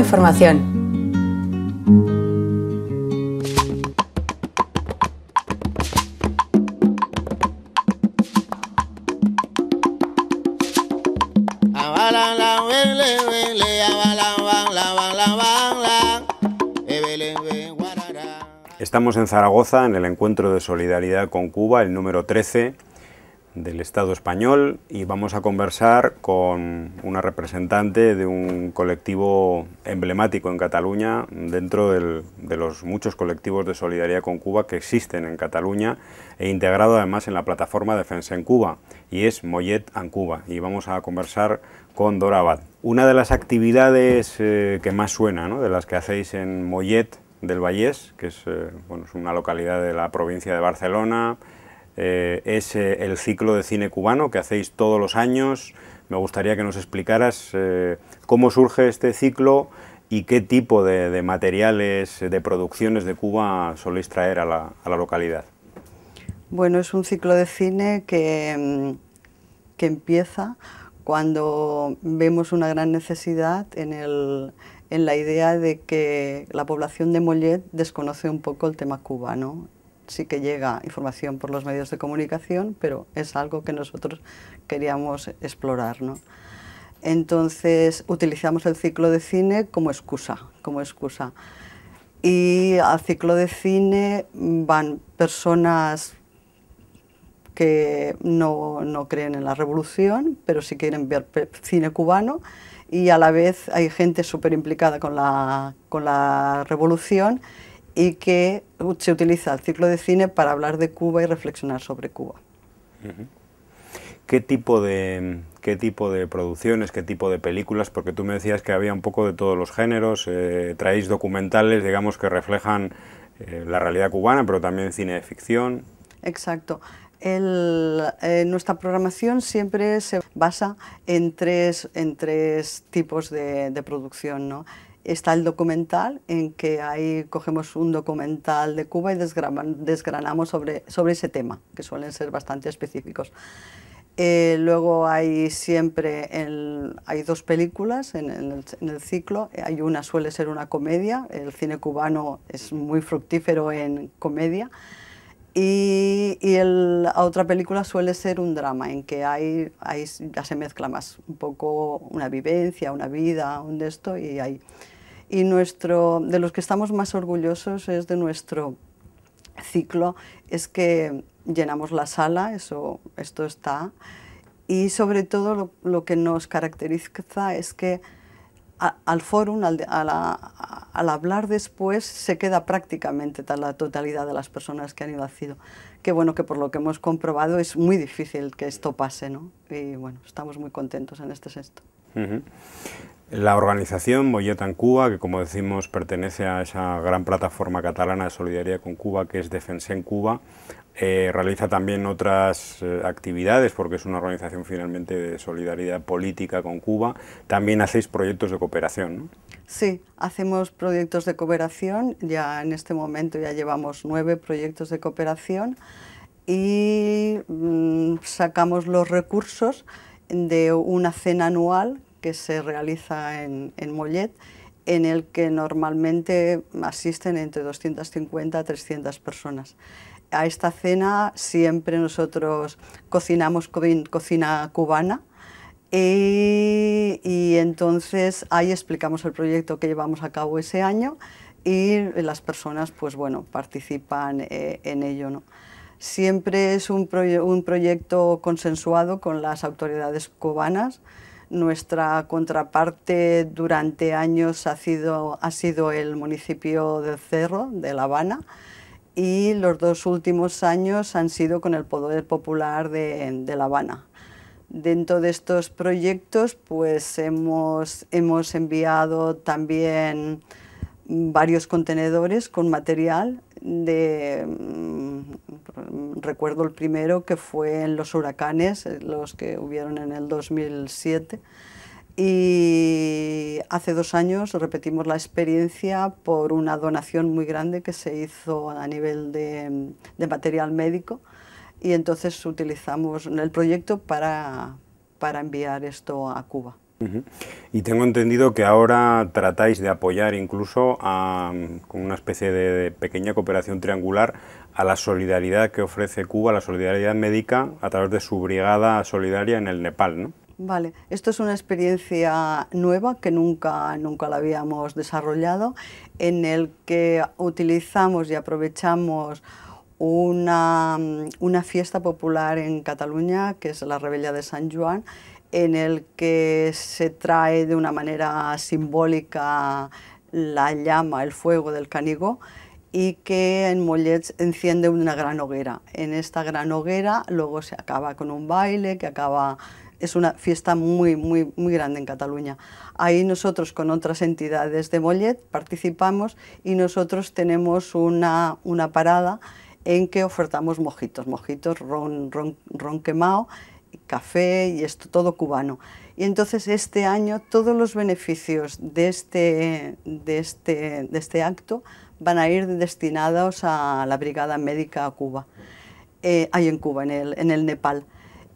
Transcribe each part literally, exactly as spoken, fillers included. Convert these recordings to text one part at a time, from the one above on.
información. Estamos en Zaragoza, en el encuentro de solidaridad con Cuba, el número trece del Estado español, y vamos a conversar con una representante de un colectivo emblemático en Cataluña, dentro del, de los muchos colectivos de solidaridad con Cuba que existen en Cataluña e integrado además en la plataforma Defensem Cuba, y es Mollet amb Cuba, y vamos a conversar con Dora Abad. Una de las actividades eh, que más suena, ¿no?, de las que hacéis en Mollet del Vallès, que es, eh, bueno, es una localidad de la provincia de Barcelona, eh, es eh, el ciclo de cine cubano que hacéis todos los años. Me gustaría que nos explicaras eh, cómo surge este ciclo y qué tipo de, de materiales, de producciones de Cuba soléis traer a la, a la localidad. Bueno, es un ciclo de cine que, que empieza cuando vemos una gran necesidad en el... en la idea de que la población de Mollet desconoce un poco el tema cubano. Sí que llega información por los medios de comunicación, pero es algo que nosotros queríamos explorar, ¿no? Entonces utilizamos el ciclo de cine como excusa, como excusa. Y al ciclo de cine van personas que no, no creen en la revolución, pero sí quieren ver cine cubano, y a la vez hay gente súper implicada con la, con la revolución, y que se utiliza el ciclo de cine para hablar de Cuba y reflexionar sobre Cuba. ¿Qué tipo de, qué tipo de producciones, qué tipo de películas? Porque tú me decías que había un poco de todos los géneros, eh, traéis documentales, digamos, que reflejan eh, la realidad cubana, pero también cine de ficción. Exacto. El, eh, nuestra programación siempre se basa en tres, en tres tipos de, de producción, ¿no? Está el documental, en que ahí cogemos un documental de Cuba y desgranamos sobre, sobre ese tema, que suelen ser bastante específicos. Eh, luego hay siempre el, hay dos películas en el, en el ciclo. Hay una, suele ser una comedia. El cine cubano es muy fructífero en comedia. Y, y el, otra película suele ser un drama, en que hay, hay, ya se mezcla más un poco una vivencia, una vida, un de esto, y hay. Y nuestro, de los que estamos más orgullosos es de nuestro ciclo, es que llenamos la sala, eso, esto está, y sobre todo lo, lo que nos caracteriza es que a, al fórum, al, a la, a, al hablar después, se queda prácticamente la totalidad de las personas que han ido al ciclo. Que bueno, que por lo que hemos comprobado es muy difícil que esto pase, ¿no? Y bueno, estamos muy contentos en este sexto. Uh-huh. La organización Mollet amb Cuba, que como decimos pertenece a esa gran plataforma catalana de solidaridad con Cuba, que es Defensem Cuba, eh, realiza también otras eh, actividades, porque es una organización finalmente de solidaridad política con Cuba. También hacéis proyectos de cooperación, ¿no? Sí, hacemos proyectos de cooperación. Ya en este momento ya llevamos nueve proyectos de cooperación y mmm, sacamos los recursos de una cena anual que se realiza en, en Mollet, en el que normalmente asisten entre doscientas cincuenta a trescientas personas. A esta cena siempre nosotros cocinamos co cocina cubana y, y entonces ahí explicamos el proyecto que llevamos a cabo ese año y las personas, pues bueno, participan eh, en ello, ¿no? Siempre es un, proye un proyecto consensuado con las autoridades cubanas. Nuestra contraparte durante años ha sido, ha sido el municipio del Cerro de La Habana, y los dos últimos años han sido con el Poder Popular de, de La Habana. Dentro de estos proyectos, pues hemos, hemos enviado también varios contenedores con material de, recuerdo el primero que fue en los huracanes, los que hubieron en el dos mil siete, y hace dos años repetimos la experiencia por una donación muy grande que se hizo a nivel de, de material médico, y entonces utilizamos el proyecto para, para enviar esto a Cuba. Uh-huh. Y tengo entendido que ahora tratáis de apoyar incluso a, con una especie de pequeña cooperación triangular a la solidaridad que ofrece Cuba, la solidaridad médica, a través de su brigada solidaria en el Nepal, ¿no? Vale, esto es una experiencia nueva que nunca, nunca la habíamos desarrollado, en el que utilizamos y aprovechamos una, una fiesta popular en Cataluña, que es la Rebella de San Juan, en el que se trae de una manera simbólica la llama, el fuego del Canigó, y que en Mollet enciende una gran hoguera. En esta gran hoguera luego se acaba con un baile que acaba... Es una fiesta muy, muy, muy grande en Cataluña. Ahí nosotros con otras entidades de Mollet participamos y nosotros tenemos una, una parada en que ofertamos mojitos, mojitos, ron, ron, ron quemado, café y esto todo cubano. Y entonces este año todos los beneficios de este, de este, de este acto van a ir destinados a la Brigada Médica a Cuba, eh, ahí en Cuba, en el, en el Nepal.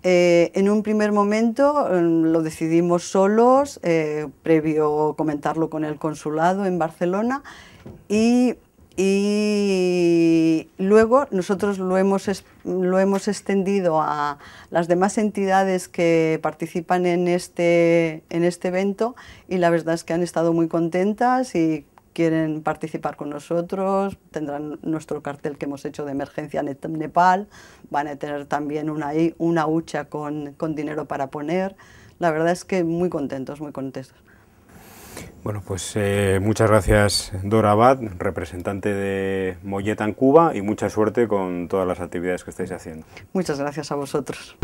Eh, en un primer momento eh, lo decidimos solos, eh, previo comentarlo con el consulado en Barcelona, y, y luego nosotros lo hemos, es, lo hemos extendido a las demás entidades que participan en este, en este evento, y la verdad es que han estado muy contentas y quieren participar con nosotros, tendrán nuestro cartel que hemos hecho de emergencia en Nepal, van a tener también una, una hucha con, con dinero para poner. La verdad es que muy contentos, muy contentos. Bueno, pues eh, muchas gracias Dora Abad, representante de Mollet amb Cuba, y mucha suerte con todas las actividades que estáis haciendo. Muchas gracias a vosotros.